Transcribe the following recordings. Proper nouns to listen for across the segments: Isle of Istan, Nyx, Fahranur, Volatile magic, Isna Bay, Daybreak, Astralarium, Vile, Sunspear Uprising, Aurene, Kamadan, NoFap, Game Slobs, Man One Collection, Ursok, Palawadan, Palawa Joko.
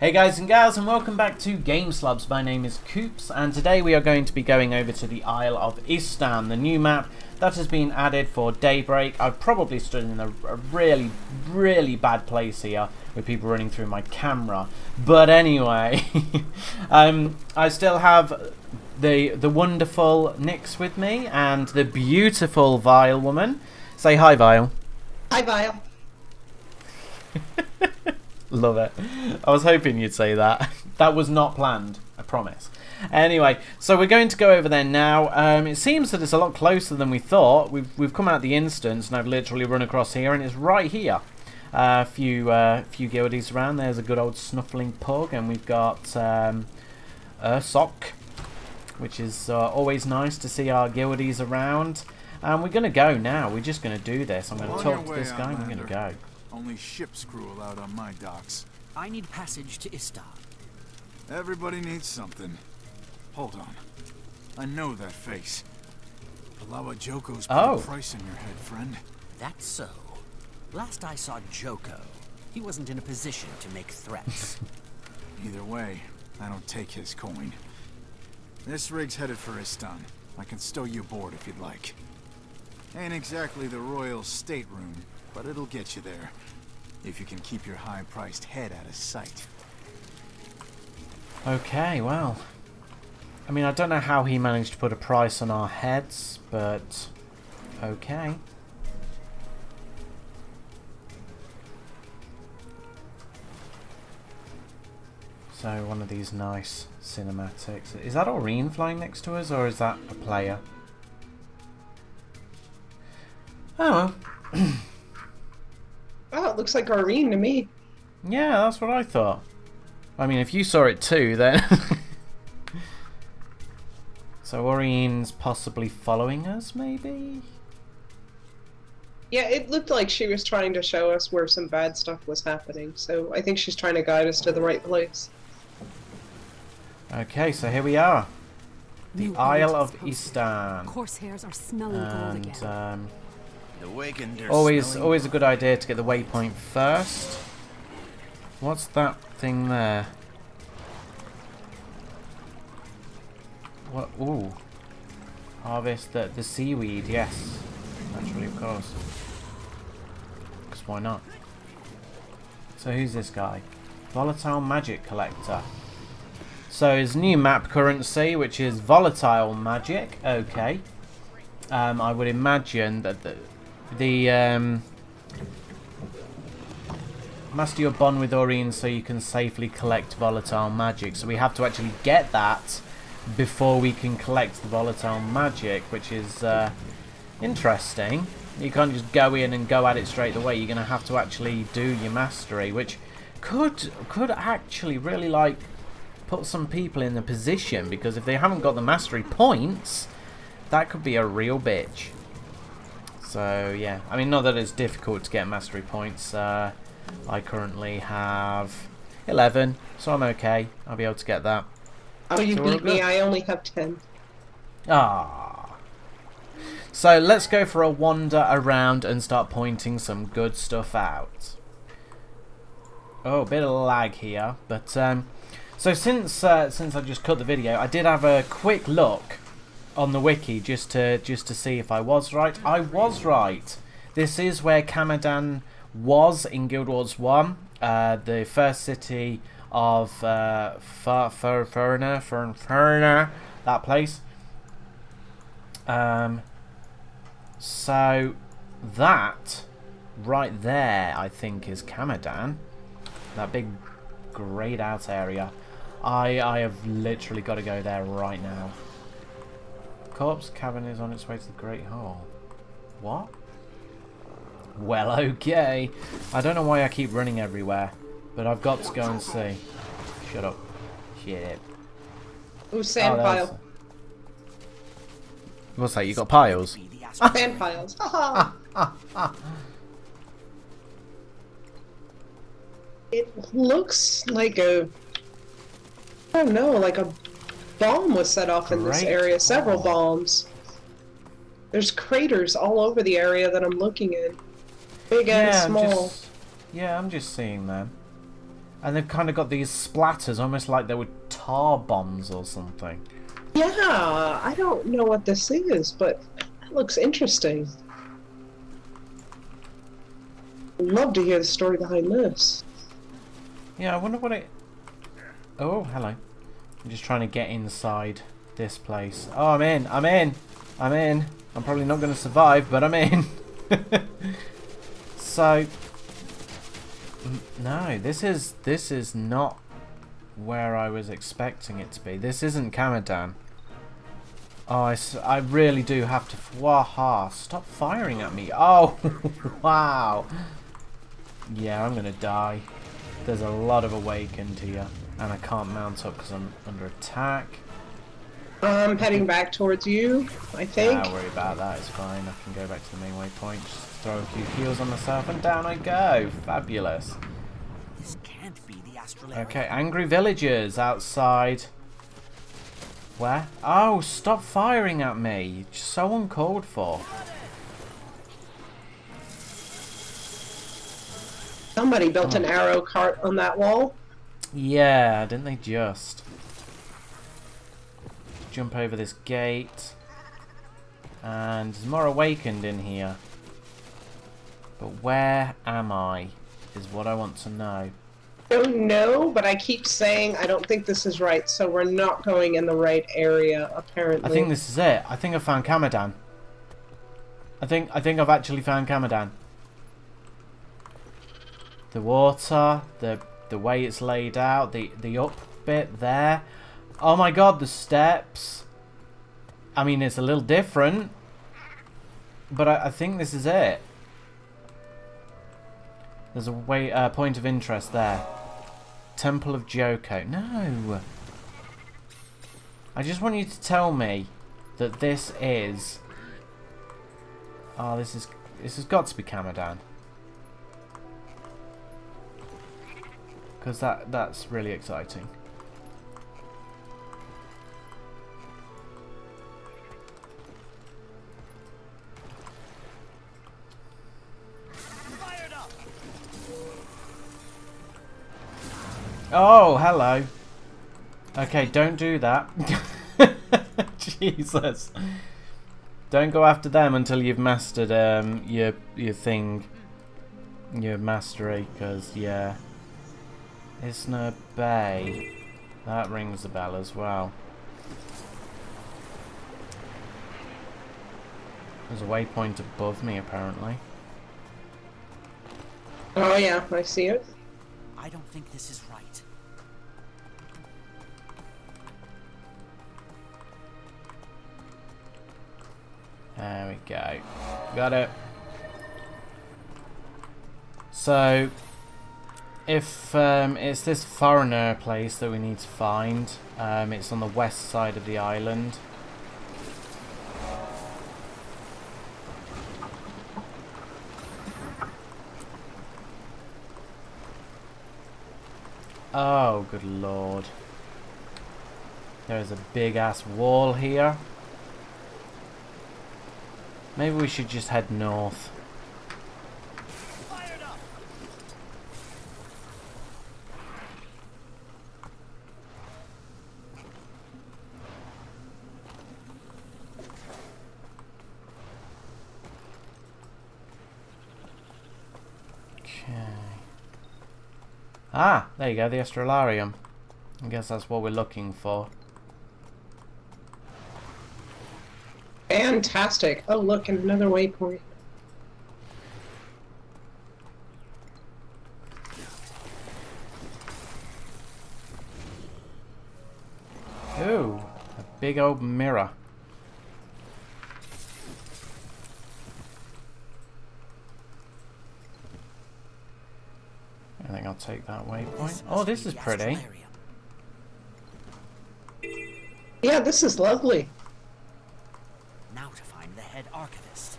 Hey guys and gals, and welcome back to Game Slobs. My name is Coops, and today we are going to be going over to the Isle of Istan, the new map that has been added for Daybreak. I've probably stood in a really bad place here with people running through my camera. But anyway, I still have the wonderful Nyx with me and the beautiful Vile woman. Say hi, Vile. Hi, Vile. Love it. I was hoping you'd say that. That was not planned, I promise. Anyway, so we're going to go over there now. It seems that it's a lot closer than we thought. We've come out the instance, and I've literally run across here, and it's right here. A few guildies around. There's a good old snuffling pug, and we've got Ursok, which is always nice to see our guildies around. And we're going to go now. We're just going to do this. I'm going to talk to this guy, and we're going to go. Only ship's crew allowed on my docks. I need passage to Istan. Everybody needs something. Hold on. I know that face. Palawa Joko's put a price in your head, friend. That's so. Last I saw Joko, he wasn't in a position to make threats. Either way, I don't take his coin. This rig's headed for Istan. I can stow you aboard if you'd like. Ain't exactly the royal stateroom, but it'll get you there, if you can keep your high-priced head out of sight. Okay, well, I mean, I don't know how he managed to put a price on our heads, but okay. So, one of these nice cinematics. Is that Aurene flying next to us, or is that a player? Oh, well. Wow, it looks like Aurene to me. Yeah, that's what I thought. I mean, if you saw it too, then... So Aurene's possibly following us, maybe? Yeah, it looked like she was trying to show us where some bad stuff was happening, so I think she's trying to guide us to the right place. Okay, so here we are. The Isle of Istan. Corsehairs are smelling gold again. Always a good idea to get the waypoint first. What's that thing there? What? Ooh. Harvest the seaweed, yes. Naturally, of course. Because why not? So who's this guy? Volatile magic collector. So his new map currency, which is volatile magic. Okay. I would imagine that the master your bond with Aurene so you can safely collect volatile magic. So we have to actually get that before we can collect the volatile magic, which is interesting. You can't just go in and go at it straight away. You're going to have to actually do your mastery, which could actually really like put some people in the position, because if they haven't got the mastery points, that could be a real bitch. So, yeah. I mean, not that it's difficult to get mastery points. I currently have 11, so I'm okay. I'll be able to get that. Oh, you beat me. I only have 10. Ah. So, let's go for a wander around and start pointing some good stuff out. Oh, a bit of lag here. But, so since I just cut the video, I did have a quick look on the wiki just to see if I was right. I was right. This is where Kamadan was in Guild Wars 1, the first city of Fahranur, that place. So that right there, I think, is Kamadan. That big grayed out area. I have literally got to go there right now. Corpse cavern is on its way to the Great Hall. What? Well, okay. I don't know why I keep running everywhere, but I've got to go and see. Shut up. Shit. Ooh, sand pile. What's that? You got piles? Sand piles. It looks like a... I don't know, like a... bomb was set off in this area. Several bombs. There's craters all over the area that I'm looking in. Big and small. I'm just seeing them. And they've kind of got these splatters, almost like they were tar bombs or something. Yeah, I don't know what this is, but it looks interesting. I'd love to hear the story behind this. Yeah, I wonder what it... Oh, hello. I'm just trying to get inside this place. Oh, I'm in! I'm in! I'm in! I'm probably not going to survive, but I'm in! So... No, this is not where I was expecting it to be. This isn't Kamadan. Oh, I really do have to... Waha! Stop firing at me! Oh! Wow! Yeah, I'm going to die. There's a lot of awakened here. And I can't mount up because I'm under attack. I'm heading back towards you, I think. Don't worry about that, it's fine. I can go back to the main waypoint, just throw a few heals on myself, and down I go. Fabulous. This can't be the Astralarium. Okay, angry villagers outside. Where? Oh, stop firing at me. It's so uncalled for. Somebody built an arrow cart on that wall. Yeah, didn't they just? Jump over this gate. And there's more awakened in here. But where am I? Is what I want to know. I don't know, but I keep saying I don't think this is right, so we're not going in the right area, apparently. I think this is it. I think I've found Kamadan. I think I've actually found Kamadan. The water, the way it's laid out, the up bit there. Oh my god, the steps. I mean, it's a little different. But I think this is it. There's a way, point of interest there. Temple of Joko. No. I just want you to tell me that this is... Oh, this has got to be Kamadan. Because that's really exciting. Fired up. Oh, hello. Okay, don't do that. Jesus. Don't go after them until you've mastered your thing. Your mastery, because, yeah. Isna Bay. That rings a bell as well. There's a waypoint above me, apparently. Oh yeah, I see it. I don't think this is right. There we go. Got it. So... If it's this Fahranur place that we need to find, it's on the west side of the island. Oh, good lord. There's a big ass wall here. Maybe we should just head north. Ah, there you go, the Astralarium. I guess that's what we're looking for. Fantastic. Oh, look, another waypoint. Ooh, a big old mirror. I think I'll take that waypoint. Oh, this is pretty. Yeah, this is lovely. Now to find the head archivist.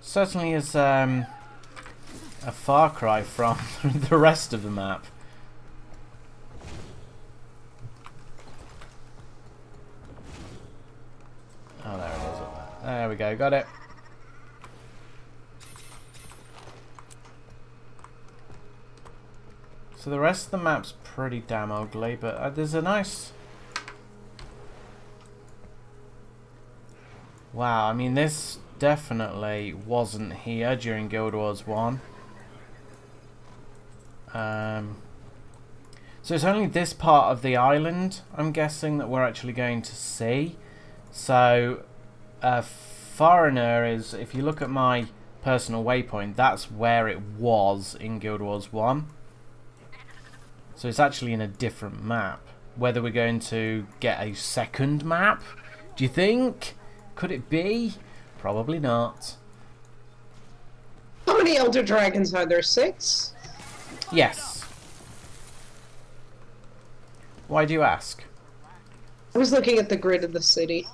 Certainly is a far cry from the rest of the map. Oh, there it is up there. There we go, got it. So the rest of the map's pretty damn ugly, but there's a nice... Wow, I mean, this definitely wasn't here during Guild Wars 1. So it's only this part of the island, I'm guessing, that we're actually going to see. So Fahranur is, if you look at my personal waypoint, that's where it was in Guild Wars 1. So it's actually in a different map. Whether we're going to get a second map, do you think? Could it be? Probably not. How many Elder Dragons are there? 6? Yes. Why do you ask? I was looking at the grid of the city.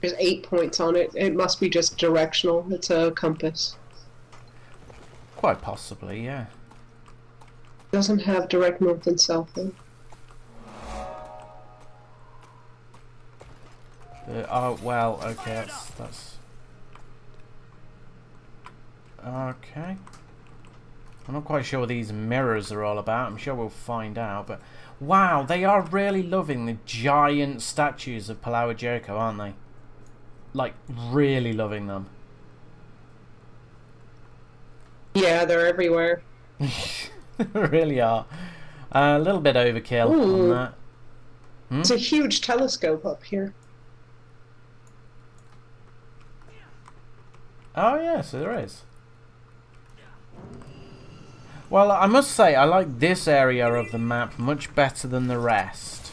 There's 8 points on it. It must be just directional. It's a compass. Quite possibly, yeah. It doesn't have direct north and south though. Oh, well, okay, that's... Okay. I'm not quite sure what these mirrors are all about. I'm sure we'll find out, but... Wow, they are really loving the giant statues of Palawa Joko, aren't they? Like, really loving them. Yeah, they're everywhere. They really are. A little bit overkill on that. Hmm? It's a huge telescope up here. Oh yeah, so there is. Well, I must say I like this area of the map much better than the rest.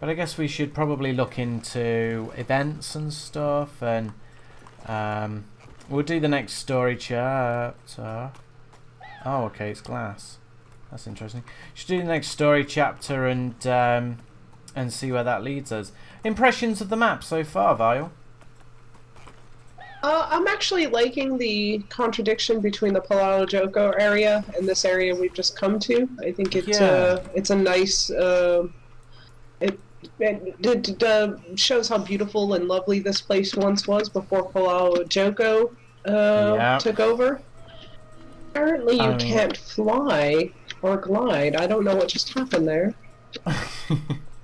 But I guess we should probably look into events and stuff, and we'll do the next story chapter. Oh, okay, it's glass. That's interesting. Should do the next story chapter and see where that leads us. Impressions of the map so far, Vile? I'm actually liking the contradiction between the Palawa Joko area and this area we've just come to. I think it's a nice... It shows how beautiful and lovely this place once was before Palawa Joko took over. Apparently you can't fly or glide. I don't know what just happened there.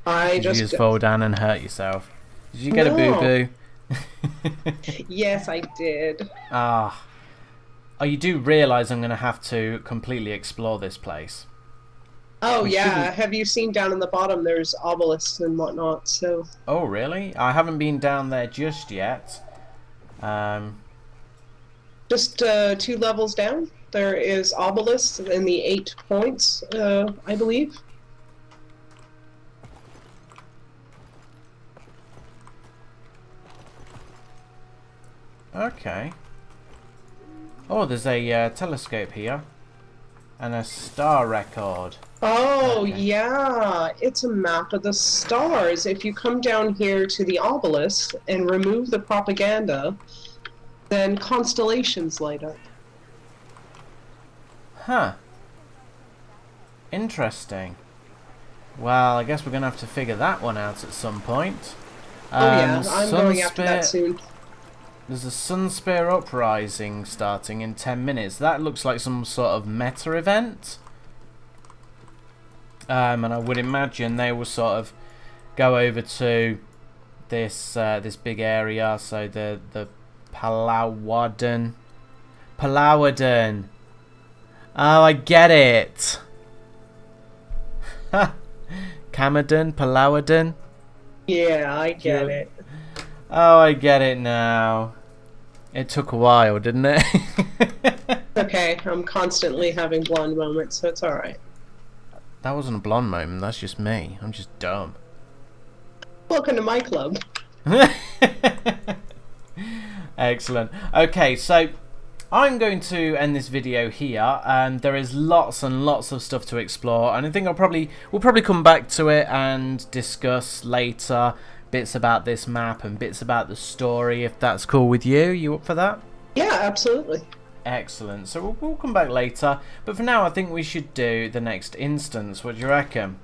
Did you just fall down and hurt yourself? Did you get a boo-boo? Yes, I did. Ah. Oh, you do realise I'm going to have to completely explore this place. Oh, yeah. Have you seen down in the bottom there's obelisks and whatnot, so... Oh, really? I haven't been down there just yet. Just 2 levels down, there is obelisks in the 8 points, I believe. Okay. Oh, there's a telescope here. And a star record. Oh, okay. Yeah. It's a map of the stars. If you come down here to the obelisk and remove the propaganda, then constellations light up. Huh. Interesting. Well, I guess we're going to have to figure that one out at some point. Oh, yeah. I'm going after that soon. There's a Sunspear Uprising starting in 10 minutes. That looks like some sort of meta event. And I would imagine they will sort of go over to this this big area. So the Palawadan. Palawadan. Oh, I get it. Kamadan, Palawadan. Yeah, I get it. Oh, I get it now. It took a while, didn't it? Okay, I'm constantly having blonde moments, so it's alright. That wasn't a blonde moment, that's just me. I'm just dumb. Welcome to my club. Excellent. Okay, so I'm going to end this video here. There is lots and lots of stuff to explore, and I think we'll probably come back to it and discuss later bits about this map and bits about the story, if that's cool with you. You up for that? Yeah, absolutely. Excellent. So we'll come back later, but for now I think we should do the next instance. What do you reckon?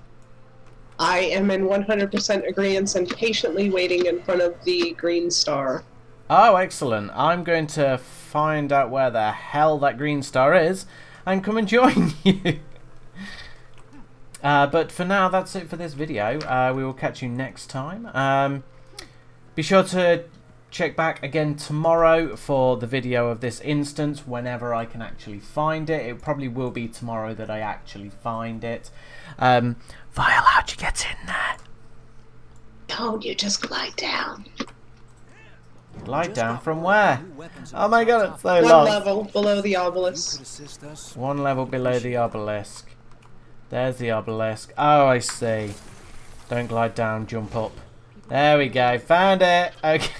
I am in 100% agreement and patiently waiting in front of the green star. Oh, excellent. I'm going to find out where the hell that green star is and come and join you. But for now, that's it for this video. We will catch you next time. Be sure to check back again tomorrow for the video of this instance whenever I can actually find it. It probably will be tomorrow that I actually find it. Vile, how'd you get in there? Don't you just glide down? Glide down from where? Oh my god, it's so lost. One level below the obelisk. One level below the obelisk. There's the obelisk. Oh, I see. Don't glide down, jump up. There we go, found it. Okay.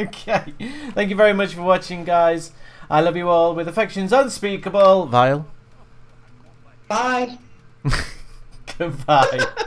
Okay. Thank you very much for watching, guys. I love you all with affections unspeakable. Vile. Bye. Goodbye.